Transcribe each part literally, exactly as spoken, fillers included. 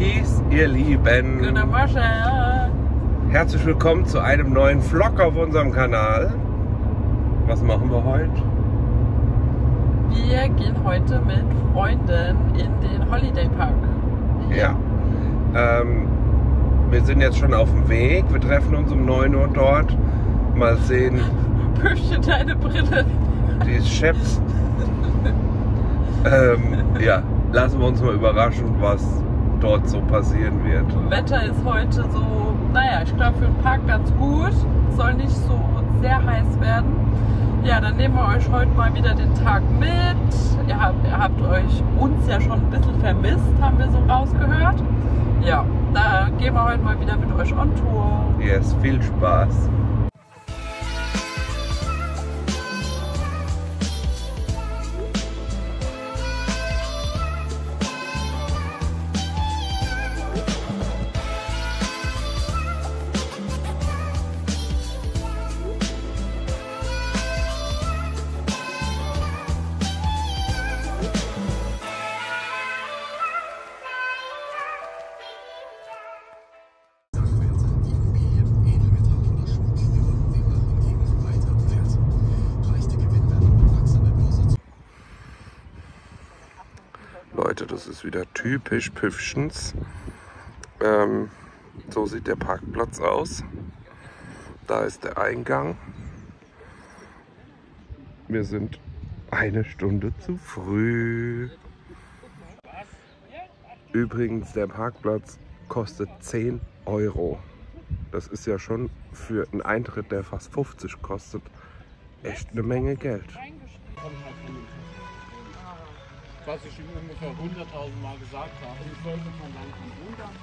Ist ihr Lieben. Guten Morgen. Herzlich willkommen zu einem neuen Vlog auf unserem Kanal. Was machen wir heute? Wir gehen heute mit Freunden in den Holiday Park. Ja. Ähm, wir sind jetzt schon auf dem Weg. Wir treffen uns um neun Uhr dort. Mal sehen. Püffchen, deine Brille. Die ist scheps. ähm, ja. Lassen wir uns mal überraschen, was dort so passieren wird. Wetter ist heute so, naja, ich glaube für den Park ganz gut. Soll nicht so sehr heiß werden. Ja, dann nehmen wir euch heute mal wieder den Tag mit. Ihr habt, ihr habt euch uns ja schon ein bisschen vermisst, haben wir so rausgehört. Ja, da gehen wir heute mal wieder mit euch on Tour. Yes, viel Spaß. Leute, das ist wieder typisch Püffchens. Ähm, so sieht der Parkplatz aus. Da ist der Eingang. Wir sind eine Stunde zu früh. Übrigens, der Parkplatz kostet zehn Euro. Das ist ja schon für einen Eintritt, der fast fünfzig kostet, echt eine Menge Geld. Was ich ungefähr hunderttausend Mal gesagt habe, ich sollte von langsam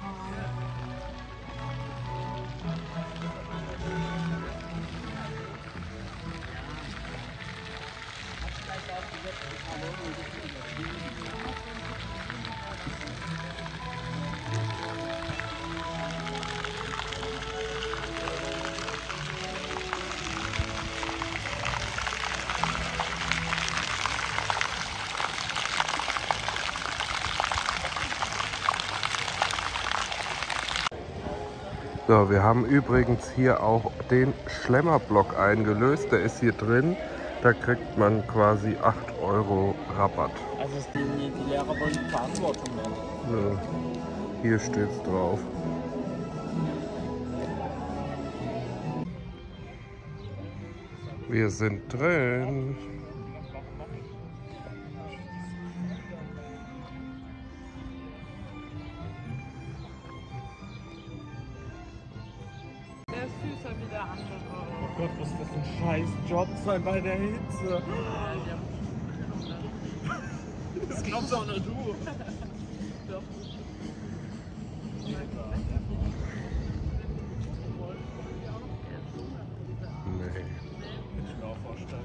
So, wir haben übrigens hier auch den Schlemmerblock eingelöst, der ist hier drin, da kriegt man quasi acht Euro Rabatt. Also ist die, die Lehrer wollen die Verantwortung haben. Ja, hier steht's drauf. Wir sind drin. Oh Gott, was ist das für ein scheiß Job sein bei der Hitze? Das glaubst auch nur du. Nee. Ich kann auch vorstellen.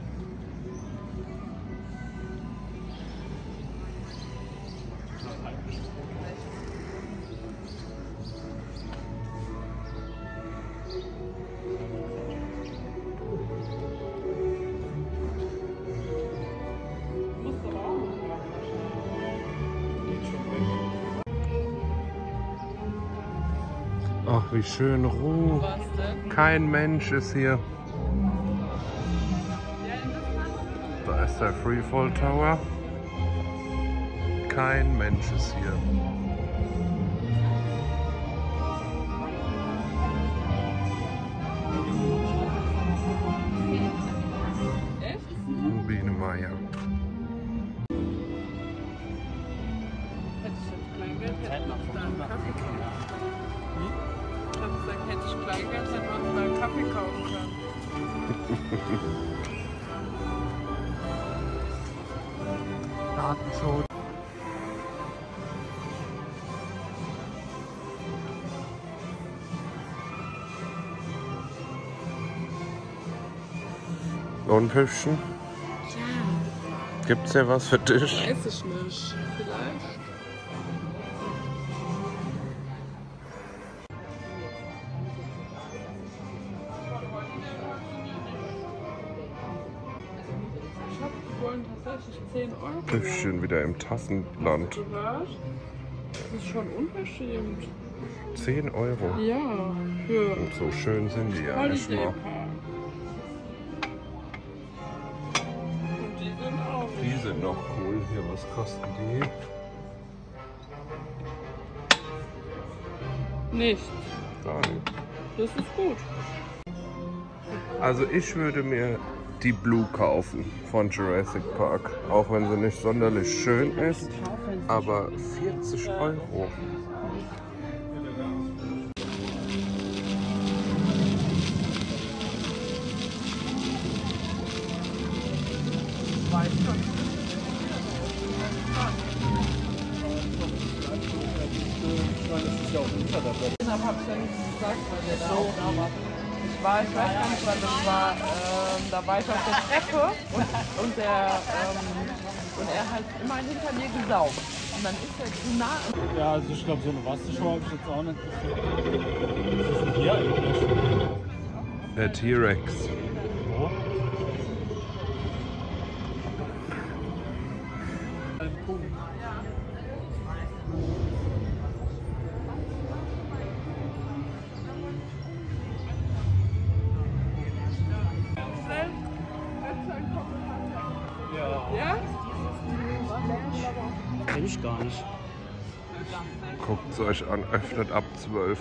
Ach, wie schön Ruhe. Kein Mensch ist hier. Da ist der Freefall Tower. Kein Mensch ist hier. Echt? Biene Maja. Hätte ich jetzt mein Geld, hätte ich da einen Kaffee gekauft. Ich habe gesagt, hätte ich Kleingeld, hätte man mal einen Kaffee kaufen können. Datenschutz. Und Püffchen? Ja. Gibt's hier was für dich? Weiß ich nicht. Vielleicht. Püffchen wieder im Tassenland. Hast du gehört? ist schon unverschämt. zehn Euro? Ja. Für und so schön sind die ja erstmal. Und die sind auch. Die sind noch cool. Hier, was kosten die? Nichts. Gar nicht. Das ist gut. Also ich würde mir die Blue kaufen von Jurassic Park, auch wenn sie nicht sonderlich schön ist, aber vierzig Euro. Deshalb habe ich ja nichts gesagt, weil der da auch da war. Ich war, ich weiß gar nicht, wann das war, ähm, da war ich auf der Treppe und, und, der, ähm, und er hat immer hinter mir gesaugt. Und dann ist er zu nah. Ja, also ich glaube, so eine Wassershow habe ich jetzt auch nicht gesehen. Was ist denn hier eigentlich? Der T-Rex. Ja. Gar nicht. Guckt es euch an, öffnet ab zwölf.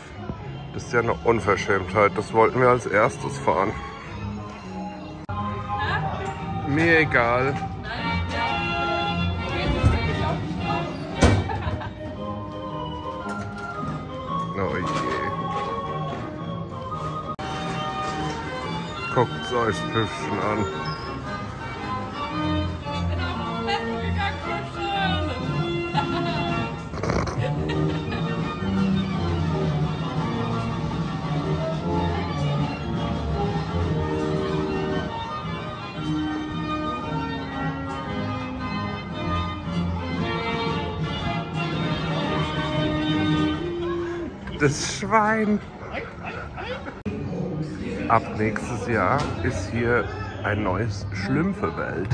Das ist ja eine Unverschämtheit, das wollten wir als erstes fahren. Mir egal. Oh je. Guckt es euch das Püffchen an. Das Schwein! Ab nächstes Jahr ist hier ein neues Schlümpfe-Welt.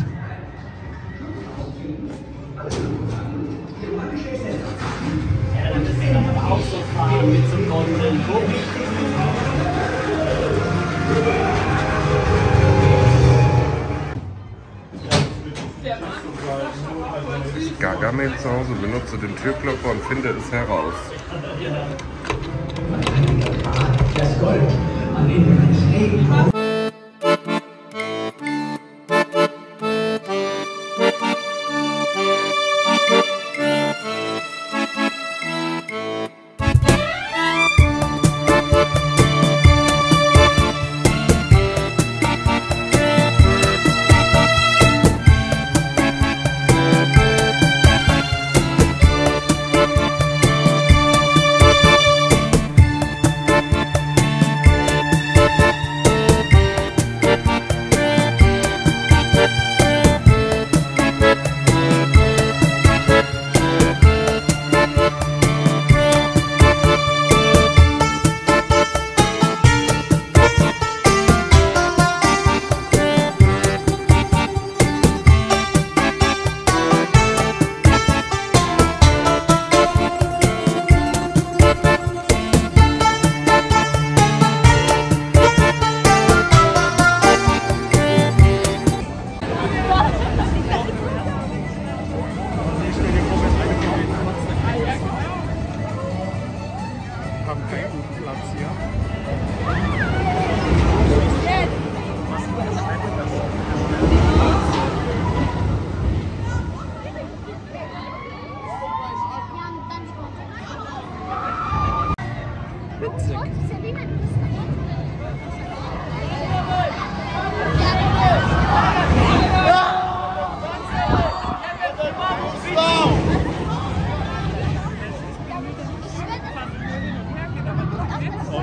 Gargamel zu Hause, benutze den Türklopfer und finde es heraus. Das Gold, an dem wir uns hegen haben.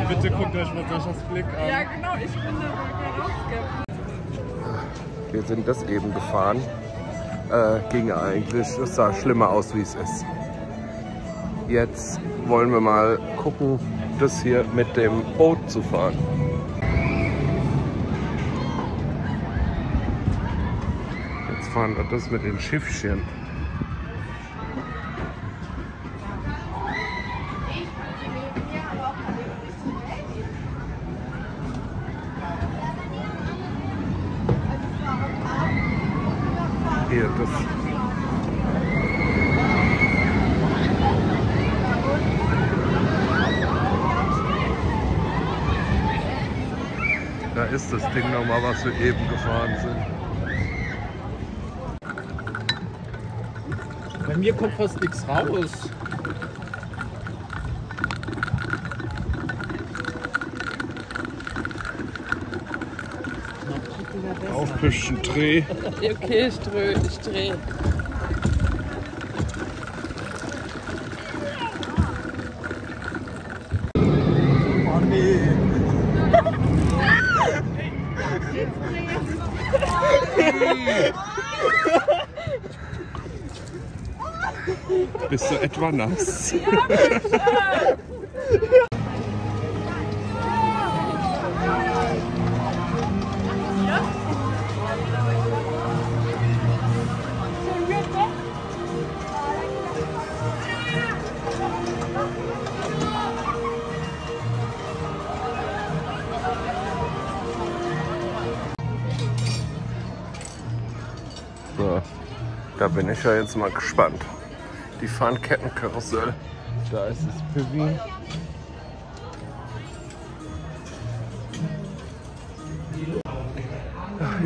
Bitte guckt euch mal Saschas Blick an. Ja genau, ich bin da gar. Wir sind das eben gefahren. Äh, ging eigentlich, es sah schlimmer aus wie es ist. Jetzt wollen wir mal gucken, das hier mit dem Boot zu fahren. Jetzt fahren wir das mit den Schiffchen. ist das Ding nochmal, was wir eben gefahren sind. Bei mir kommt fast nichts raus. Auf Püschchen Dreh. Okay, ich drehe. Ich dreh. Bist du etwa nass? Ja, so, da bin ich ja jetzt mal gespannt. Die Fahrradkettenkarussell. Da ist das Pivi.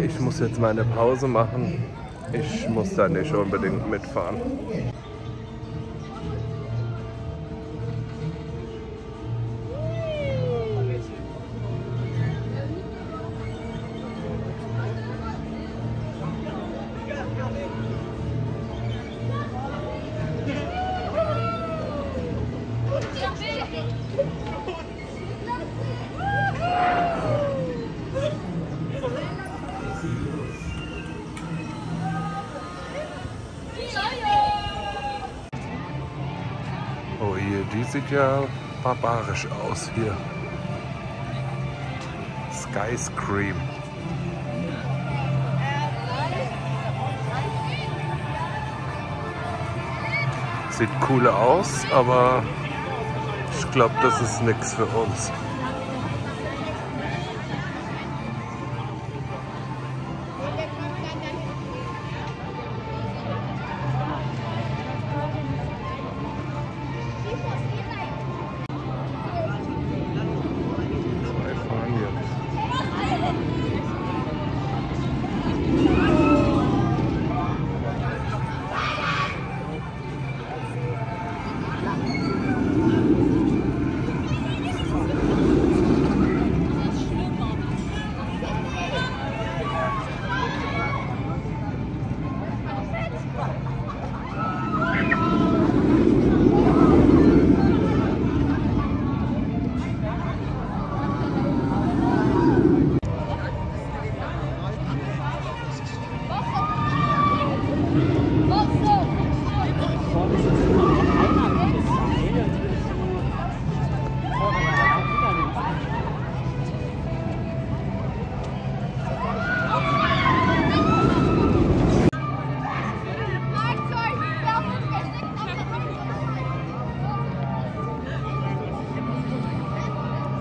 Ich muss jetzt meine Pause machen. Ich muss da nicht unbedingt mitfahren. Oh je, die sieht ja barbarisch aus hier. Sky Scream. Sieht cool aus, aber ich glaube, das ist nichts für uns.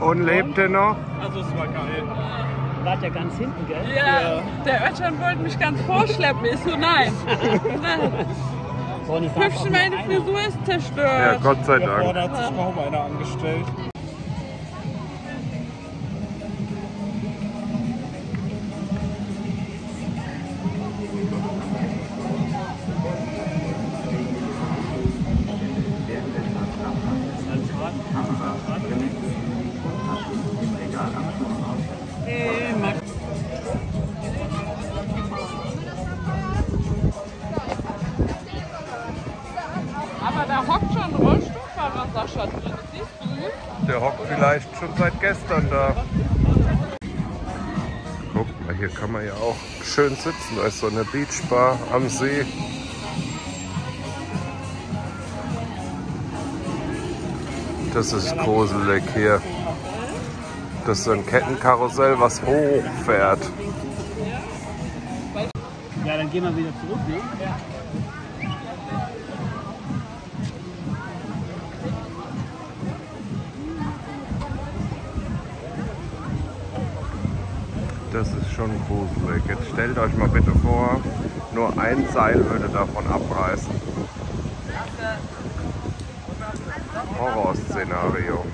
Und lebt er noch? Also es war geil. Wart ja ganz hinten, gell? Ja, ja. Der Ötchan wollte mich ganz vorschleppen. Ich so, nein. nein. Hübschen, meine Frisur ist zerstört. Ja, Gott sei Dank. Ja, da hat sich kaum einer angestellt. Der hockt vielleicht schon seit gestern da. Guck mal, hier kann man ja auch schön sitzen. Da ist so eine Beachbar am See. Das ist gruselig hier. Das ist so ein Kettenkarussell, was hochfährt. Ja, dann gehen wir wieder zurück, ne? Ja. Das ist schon gruselig. Jetzt stellt euch mal bitte vor, nur ein Seil würde davon abreißen. Horrorszenario.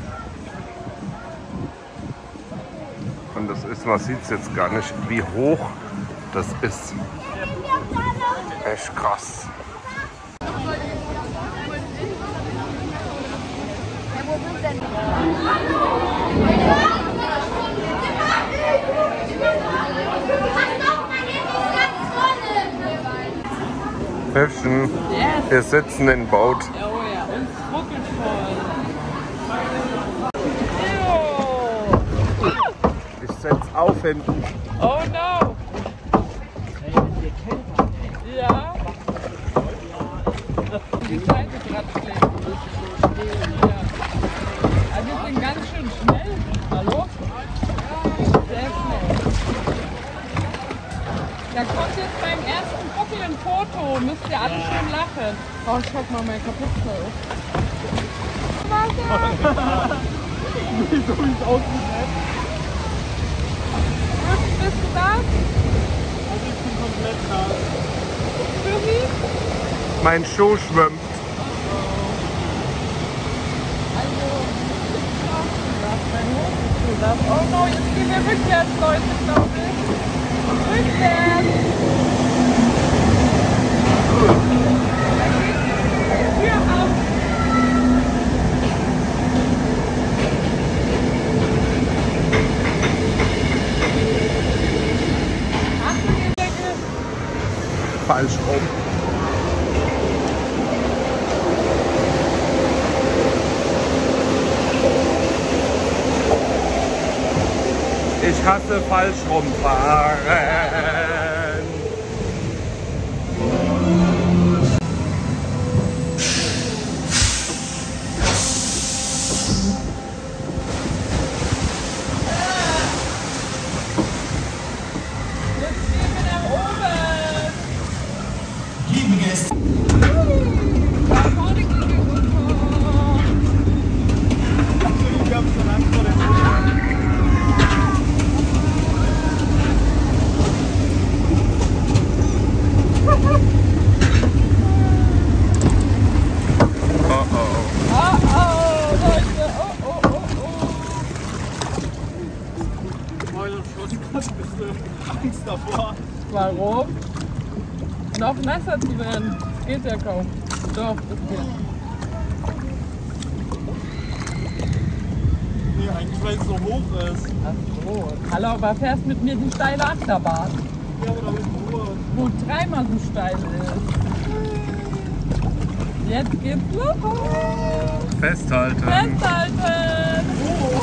Und das ist jetzt, man sieht es jetzt gar nicht, wie hoch das ist. Echt krass. Häfchen, wir sitzen in Boot. Oh ja, und es ruckelt voll. Ich setze auf hinten. Oh no! Ja. Die Zeit ist gerade schlecht. Also wir sind ganz schön schnell. Hallo? Sehr schnell. Da kommt jetzt beim ersten Buckel ein Foto. Müsst ihr alle schön lachen. Oh, ich hab mal mein Kapuze. Wasser! Wie so wie es aussieht, ne? Was bist du da? Also ich bin komplett da. Mein Schuh schwimmt. Oh no, jetzt gehen wir rückwärts, Leute, glaube ich. Rückwärts. Falsch rum. Ich hasse falsch rumfahren. Warum? Noch nasser zu werden. Geht ja kaum. Doch, das geht. Nee, eigentlich weil es so hoch ist. Ach so. Hallo, aber fährst mit mir die steile Achterbahn. Ja, aber da bin ich Ruhe. Wo dreimal so steil ist. Jetzt geht's los. Festhalten. Festhalten. Oh.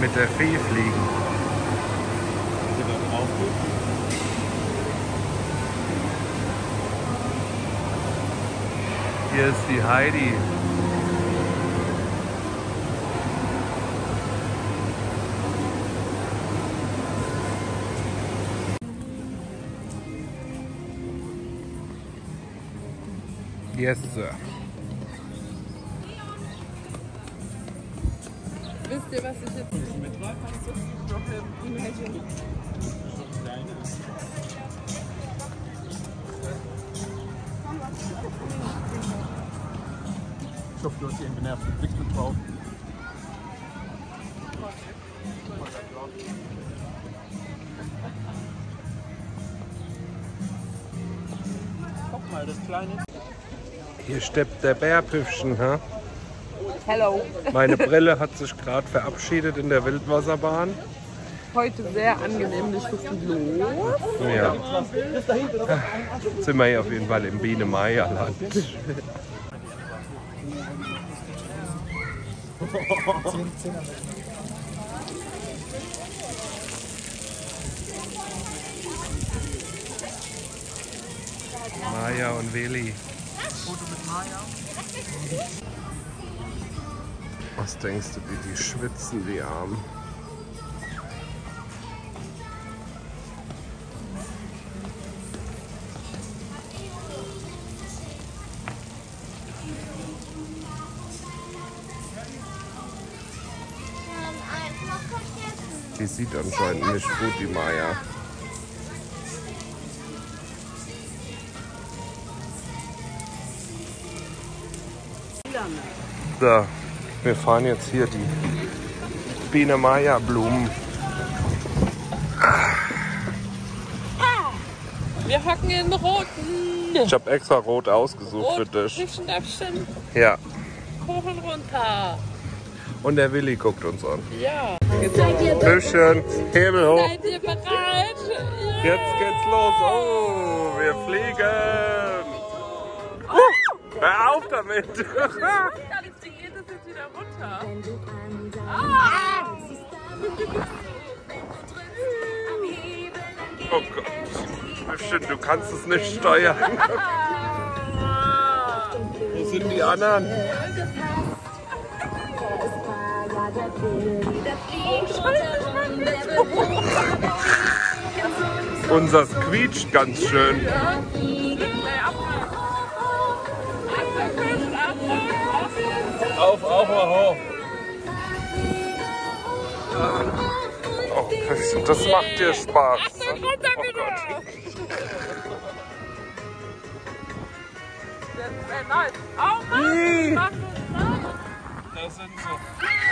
Mit der Fee fliegen. Hier ist die Heidi. Yes, sir. Wisst ihr, was ich jetzt nicht mitläufe? Ich noch eine Imagine. Ich hoffe, du hast ihren genervten Blick mit drauf. Guck mal, das kleine. Hier steppt der Bärpüffchen, ha? Hello. Meine Brille hat sich gerade verabschiedet in der Wildwasserbahn. Heute sehr angenehm, nicht los. Ja. Jetzt sind wir hier auf jeden Fall im Biene Maja Land. Maja und Willi. Foto mit Maja. Was denkst du, wie die schwitzen, die Armen? Die sieht anscheinend nicht gut, die Maja. So, wir fahren jetzt hier die Biene Maja Blumen. Wir hocken in roten. Ich habe extra rot ausgesucht rot für dich. Zwischen Abstand. Ja. Kuchen runter. Und der Willi guckt uns an. Ja. Büschchen, Hebel hoch. Seid ihr bereit? Yeah. Jetzt geht's los. Oh, wir fliegen. Oh. Uh, hör auf damit. Ich bin alles, die geht jetzt wieder runter. Ah. Oh Gott. Büschchen, du kannst es nicht steuern. Wo sind die anderen? Unser quietscht ganz schön. Auf, auf, auf. Oh, das macht dir Spaß. Oh Gott. Da sind sie.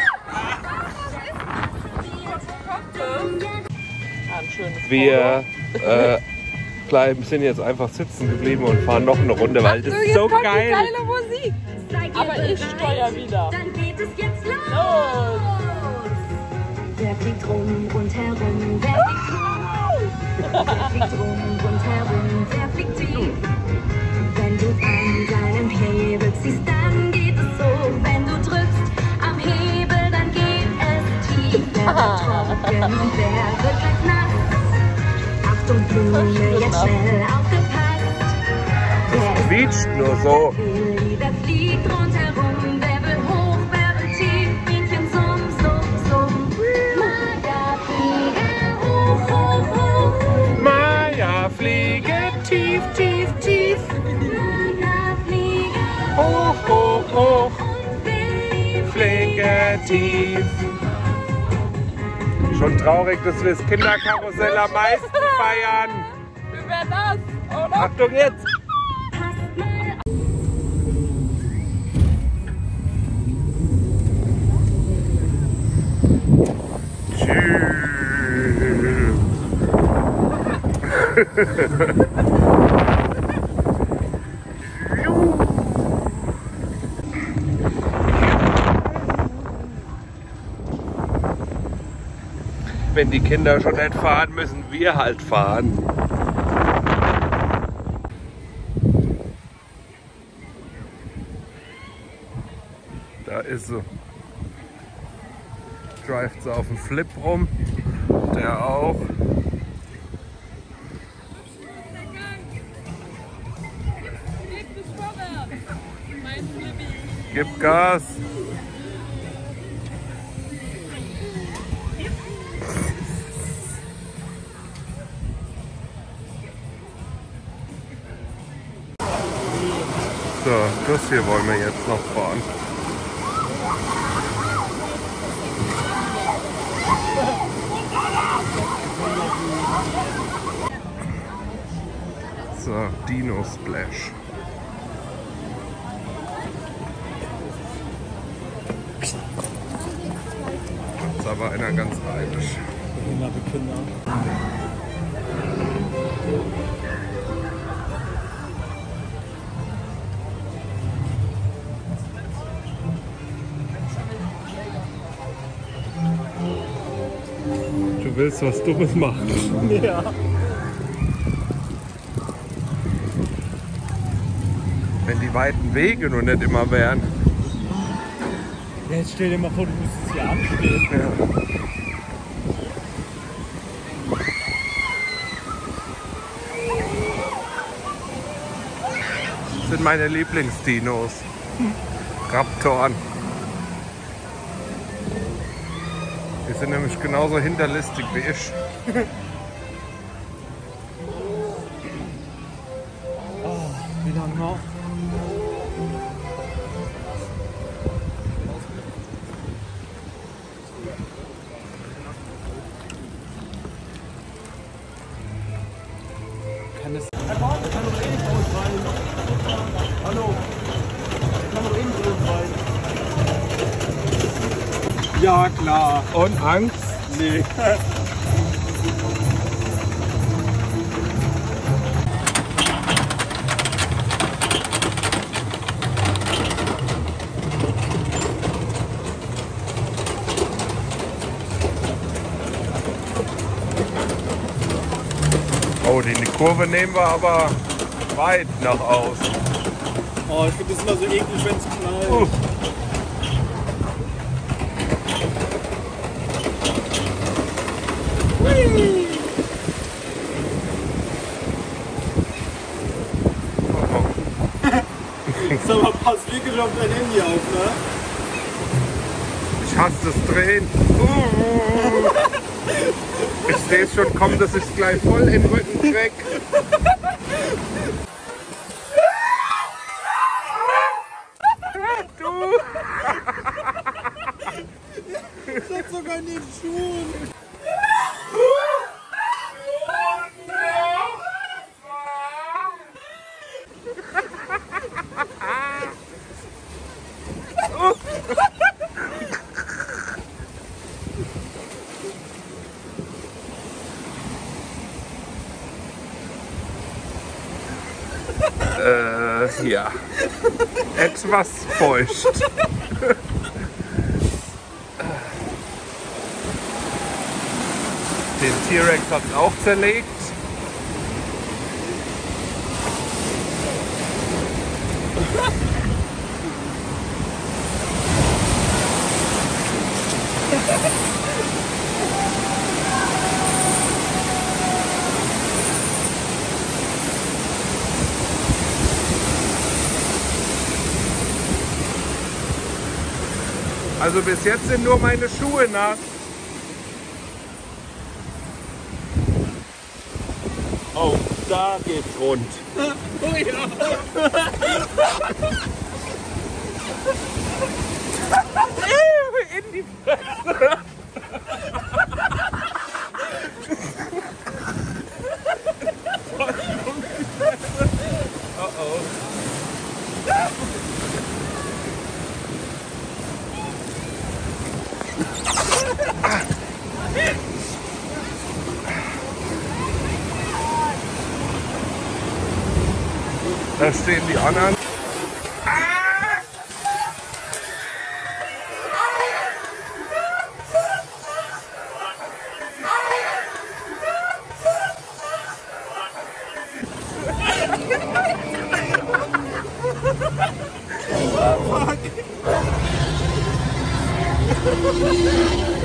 Wir äh, bleiben, sind jetzt einfach sitzen geblieben und fahren noch eine Runde, weil das ist so geil. Geile Musik. Aber ich steuere wieder. Dann geht es jetzt los. Wer fliegt rum und herum? Wer fliegt rum? Wer fliegt rum und herum? Wer fliegt tief? Wenn du an deinem Hebel ziehst, dann geht es so. Wenn du drückst am Hebel, dann geht es tief. Wer wird trocken und wer wird gleich nass? Achtung, Blume, jetzt schnell aufgepasst. Das quietscht nur so. Wer fliegt rundherum, wer will hoch, wer will tief? Bienchen summ, summ, summ. Maja, fliege hoch, hoch, hoch. Maja, fliege tief, tief, tief. Maja, fliege hoch, hoch, hoch. Fliege tief. Schon traurig, dass wir das Kinderkarussell am meisten feiern. Wie wäre das, oder? Achtung jetzt! Wenn die Kinder schon nicht fahren, müssen wir halt fahren. Da ist sie. Drivet sie auf dem Flip rum. Der auch. Gib Gas. So, das hier wollen wir jetzt noch fahren. So, Dino Splash. Da war einer ganz eilig. Du willst was Dummes machen. Ja. Wenn die weiten Wege nur nicht immer wären. Jetzt stell dir mal vor, du musst es hier abstehen. Das sind meine Lieblingsdinos. Raptoren. sind nämlich genauso hinterlistig wie ich. Oh, wie lange noch? Ja, klar. Und Angst? Nee. Oh, die Kurve nehmen wir aber weit nach außen. Oh, ich finde das immer so eklig, wenn es knallt. Uh. Sag mal, passt wirklich auf dein Handy auf, ne? Ich hasse das Drehen. Uh. Ich sehe es schon kommen, dass ich es gleich voll in den Rücken krieg. Du! Ich hab sogar in den Schuhen. Äh, ja. Etwas feucht. Den T-Rex hat es auch zerlegt. Also bis jetzt sind nur meine Schuhe nass. Oh, da geht's rund. Oh ja. In die Fresse. Oh oh. Da stehen die anderen. Ah!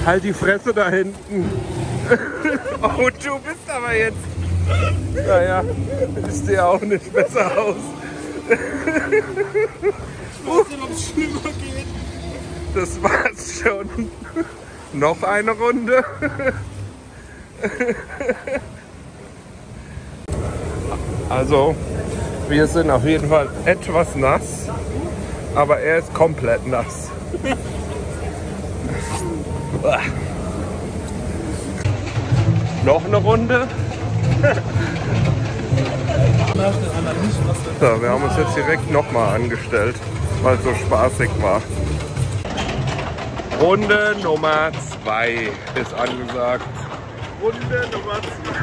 Halt die Fresse da hinten. Oh, du bist aber jetzt. Naja, ich sehe auch nicht besser aus. Ich weiß nicht, ob es schlimmer geht. Das war's schon. Noch eine Runde. Also, wir sind auf jeden Fall etwas nass, aber er ist komplett nass. Noch eine Runde. So, wir haben uns jetzt direkt nochmal angestellt, weil es so spaßig war. Runde Nummer zwei ist angesagt. Runde Nummer zwei.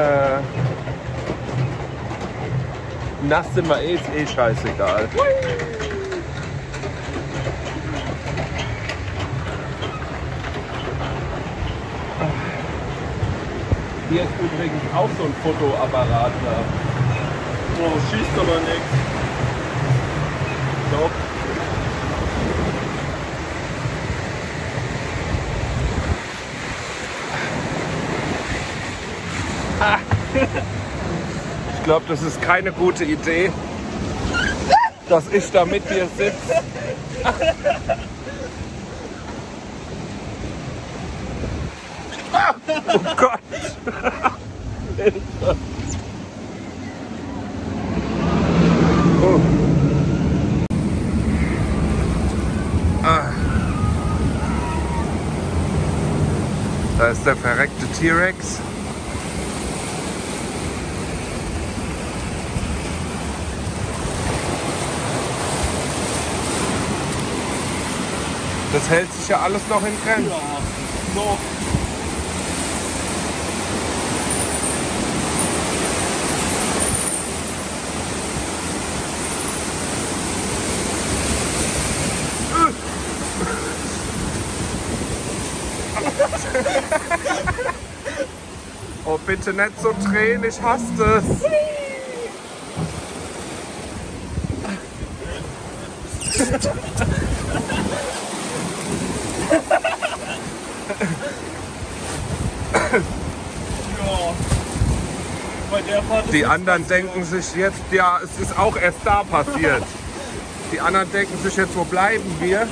äh, nass sind wir eh, ist eh scheißegal. Hier ist übrigens auch so ein Fotoapparat da. Oh, schießt aber nichts. Doch. Ah. Ich glaube, das ist keine gute Idee, dass ich da mit dir sitze. Oh Gott! Oh. Ah. Da ist der verreckte T-Rex. Das hält sich ja alles noch in Grenzen. Ja, noch. Oh, bitte nicht so drehen, ich hasse es. Die anderen denken sich jetzt, ja, es ist auch erst da passiert. Die anderen denken sich jetzt, wo bleiben wir?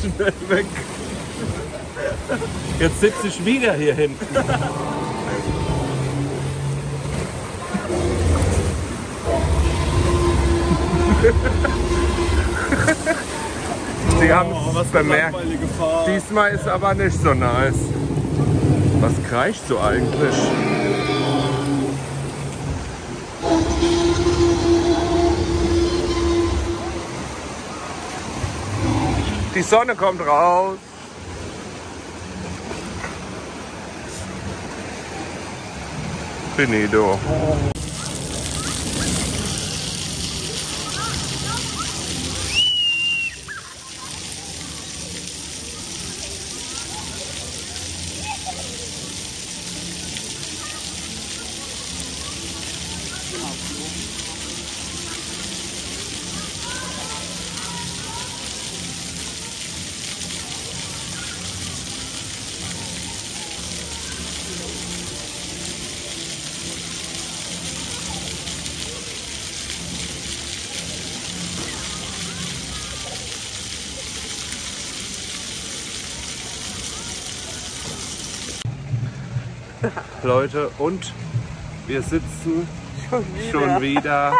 Schnell weg. Jetzt sitze ich wieder hier hinten. Sie haben es bemerkt. Diesmal ist aber nicht so nice. Was kreischt so eigentlich? Die Sonne kommt raus. Finito. Leute, und wir sitzen schon wieder, schon wieder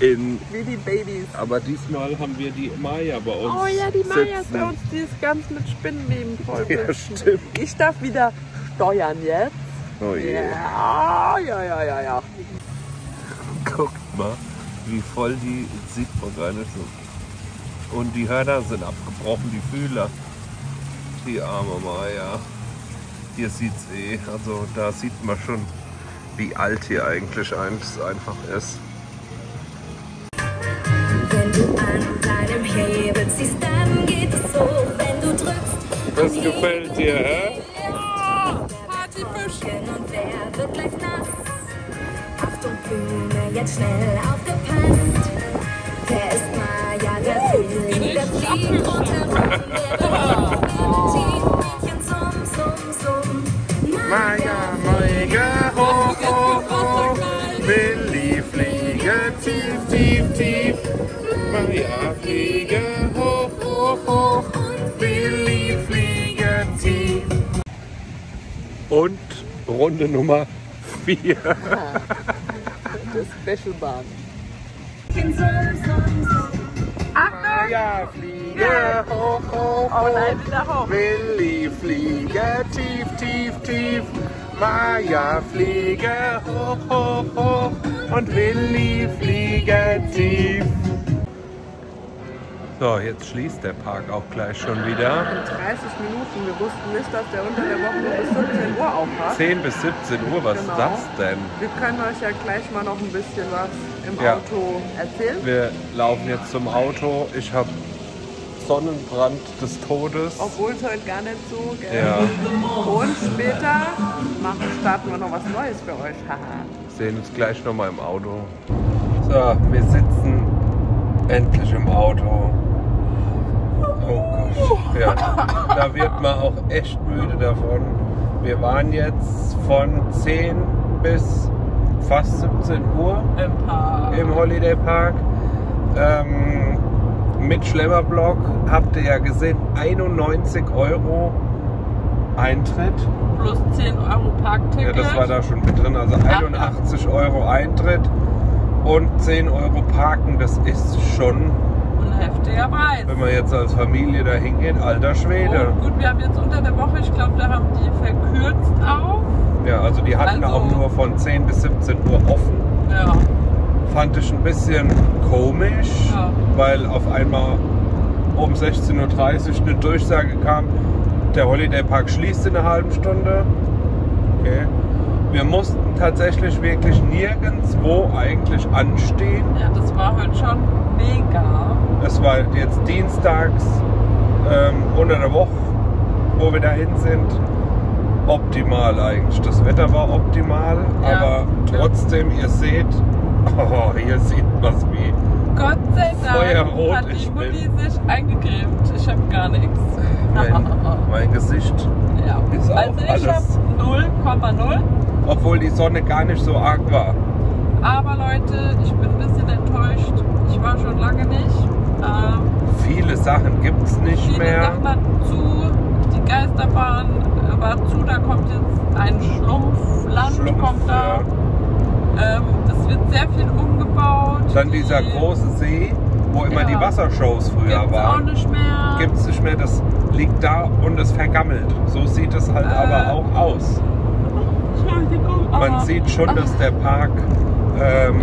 in... Wie die Babys. Aber diesmal haben wir die Maja bei uns. Oh ja, die Maja sitzen. Ist bei uns, die ist ganz mit Spinnenleben voll. Ja, stimmt. Ich darf wieder steuern jetzt. Oh je. Ja, ja, ja, ja, ja. Guckt mal, wie voll die, sieht man gar nicht so. Und die Hörner sind abgebrochen, die Fühler. Die arme Maja. Hier sieht es eh, also da sieht man schon, wie alt hier eigentlich eins einfach ist. Wenn du an deinem Hebel ziehst, dann geht es so, wenn du drückst. Das gefällt dir, hä? Ja, Partyfischchen und wer wird gleich nass? Achtung, Bühne, jetzt schnell aufgepasst. Wer ist Maja, der Film, der fliegt runter. Maja, Maja, ho, ho, ho, Willi fliege tief, tief, tief. Maja fliege, ho, ho, ho, Willi fliege tief. Und Runde Nummer vier. Das Specialbahn. Maja fliege hoch, hoch, hoch, oh nein, wieder hoch. Willi fliege tief, tief, tief. Maja fliege hoch, hoch, hoch und Willi fliege tief. So, jetzt schließt der Park auch gleich schon wieder. In dreißig Minuten, wir wussten nicht, dass der unter der Woche bis siebzehn Uhr aufhat. zehn bis siebzehn Uhr, was genau. Ist das denn? Wir können euch ja gleich mal noch ein bisschen was im ja. Auto erzählen. Wir laufen jetzt zum Auto. Ich habe Sonnenbrand des Todes. Obwohl es heute gar nicht so, gell? Ja. Und später machen, starten wir noch was Neues für euch. Wir sehen uns gleich nochmal im Auto. So, wir sitzen endlich im Auto. Oh Gott, ja, da wird man auch echt müde davon. Wir waren jetzt von zehn bis fast siebzehn Uhr im, Park. im Holiday Park. Ähm, mit Schlemmerblock, habt ihr ja gesehen, einundneunzig Euro Eintritt. Plus zehn Euro Parkticket. Ja, das war da schon mit drin, also einundachtzig Euro Eintritt und zehn Euro Parken, das ist schon ein heftiger Preis. Wenn man jetzt als Familie da hingeht, alter Schwede. Und gut, wir haben jetzt unter der Woche, ich glaube, da haben die verkürzt auch. Ja, also die hatten also auch nur von zehn bis siebzehn Uhr offen. Ja. Fand ich ein bisschen komisch, ja, weil auf einmal um sechzehn Uhr dreißig eine Durchsage kam, der Holiday Park schließt in einer halben Stunde. Okay. Wir mussten tatsächlich wirklich nirgendwo eigentlich anstehen. Ja, das war heute schon mega. Es war jetzt dienstags ähm, unter der Woche, wo wir dahin sind. Optimal eigentlich. Das Wetter war optimal, ja, aber trotzdem, ja, ihr seht, oh, hier sieht man es wie. Gott sei Dank Feuerrot hat die Mutti sich eingecremt. Ich habe gar nichts. Mein, mein Gesicht, ja, ist auch also ich alles null Komma null. Obwohl die Sonne gar nicht so arg war. Aber Leute, ich bin ein bisschen enttäuscht. Ich war schon lange nicht. Ähm, viele Sachen gibt es nicht viele mehr. Viele Sachen zu. Die Geisterbahn war zu. Da kommt jetzt ein Schlumpfland. Schlumpf, kommt da. Ja. Ähm, es wird sehr viel umgebaut. Dann die, dieser große See, wo immer, ja, die Wassershows früher gibt's waren. Gibt es auch nicht mehr. Gibt es nicht mehr. Das liegt da und ist vergammelt. So sieht es halt äh, aber auch aus. Entschuldigung. Man aber sieht schon, dass der Park ähm,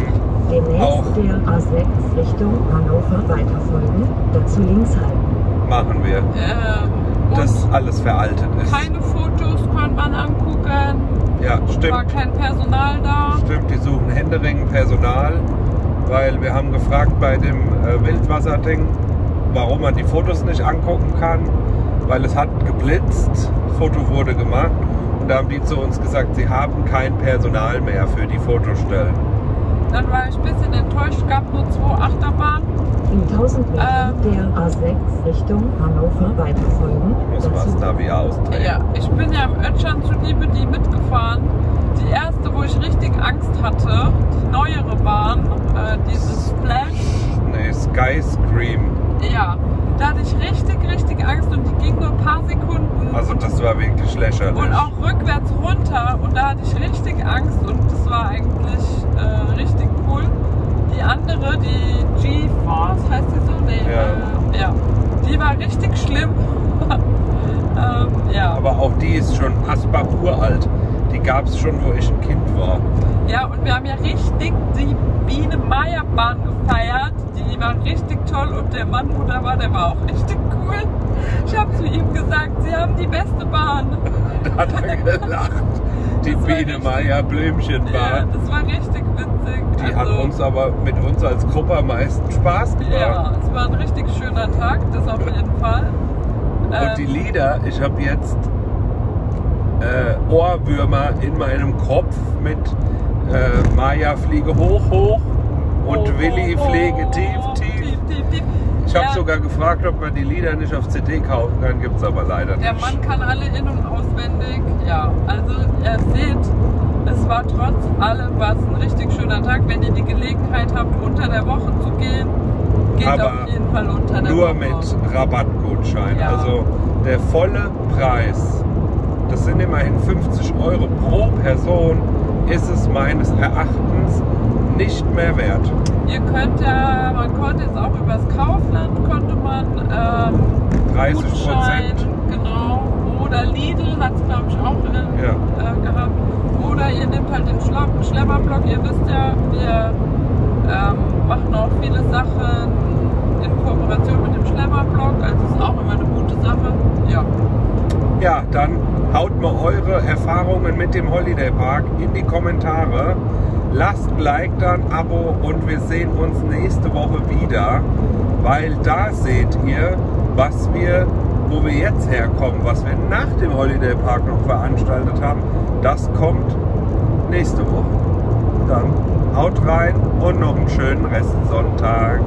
auch Richtung Hannover weiterfolgen. Dazu links halten. Machen wir. Ähm, dass alles veraltet ist. Keine Fotos kann man angucken. Ja, stimmt. War kein Personal da. Stimmt, die suchen händeringend Personal. Weil wir haben gefragt bei dem äh, Wildwasserding, warum man die Fotos nicht angucken kann, weil es hat geblitzt, Foto wurde gemacht und da haben die zu uns gesagt, sie haben kein Personal mehr für die Fotostellen. Dann war ich ein bisschen enttäuscht, es gab nur zwei Achterbahnen. In tausend Metern ähm, der A sechs Richtung Hannover weiterfolgen. Ich muss was da wieder austreten. Ja, ich bin ja im Ötschern zuliebe die mitgefahren. Die erste, wo ich richtig Angst hatte, die neuere Bahn, äh, dieses Splash. Nee, Sky Scream. Ja, da hatte ich richtig, richtig Angst und die ging nur ein paar Sekunden. Also das war wirklich lächerlich. Und auch rückwärts runter und da hatte ich richtig Angst und das war eigentlich äh, richtig cool. Die andere, die G-Force, heißt die so? Nee, ja. Äh, ja. Die war richtig schlimm. ähm, ja. Aber auch die ist schon Asbach uralt. Die gab es schon, wo ich ein Kind war. Ja, und wir haben ja richtig die Biene Maja Bahn gefeiert. Die war richtig toll und der Mann, wo da war, der war auch richtig cool. Ich habe zu ihm gesagt, sie haben die beste Bahn. Da hat er gelacht. Die Biene Maja Blümchenbahn. Ja, das war richtig witzig. Die also, hat uns aber mit uns als Gruppe am meisten Spaß gemacht. Ja, es war ein richtig schöner Tag, das auf jeden Fall. Und ähm, die Lieder, ich habe jetzt Äh, Ohrwürmer in meinem Kopf mit äh, Maja fliege hoch, hoch und oh, Willi oh, fliege tief, tief. tief, tief, tief. Ich habe ja sogar gefragt, ob man die Lieder nicht auf C D kaufen kann, gibt es aber leider nicht. Der Mann kann alle in- und auswendig, ja. Also ihr seht, es war trotz allem was ein richtig schöner Tag. Wenn ihr die Gelegenheit habt, unter der Woche zu gehen, geht aber auf jeden Fall unter der nur Woche. Nur mit Rabattgutschein, ja, also der volle Preis. Das sind immerhin fünfzig Euro pro Person, ist es meines Erachtens nicht mehr wert. Ihr könnt ja, man konnte jetzt auch übers Kaufland, konnte man ähm, dreißig Prozent, genau, oder Lidl hat es glaube ich auch in, ja, äh, gehabt. Oder ihr nehmt halt den Schlemmerblock, ihr wisst ja, wir ähm, machen auch viele Sachen in Kooperation mit dem Schlemmerblock, also ist auch immer eine gute Sache, ja. Ja, dann haut mal eure Erfahrungen mit dem Holiday Park in die Kommentare. Lasst ein Like, dann ein Abo und wir sehen uns nächste Woche wieder, weil da seht ihr, was wir, wo wir jetzt herkommen, was wir nach dem Holiday Park noch veranstaltet haben. Das kommt nächste Woche. Dann haut rein und noch einen schönen Restsonntag.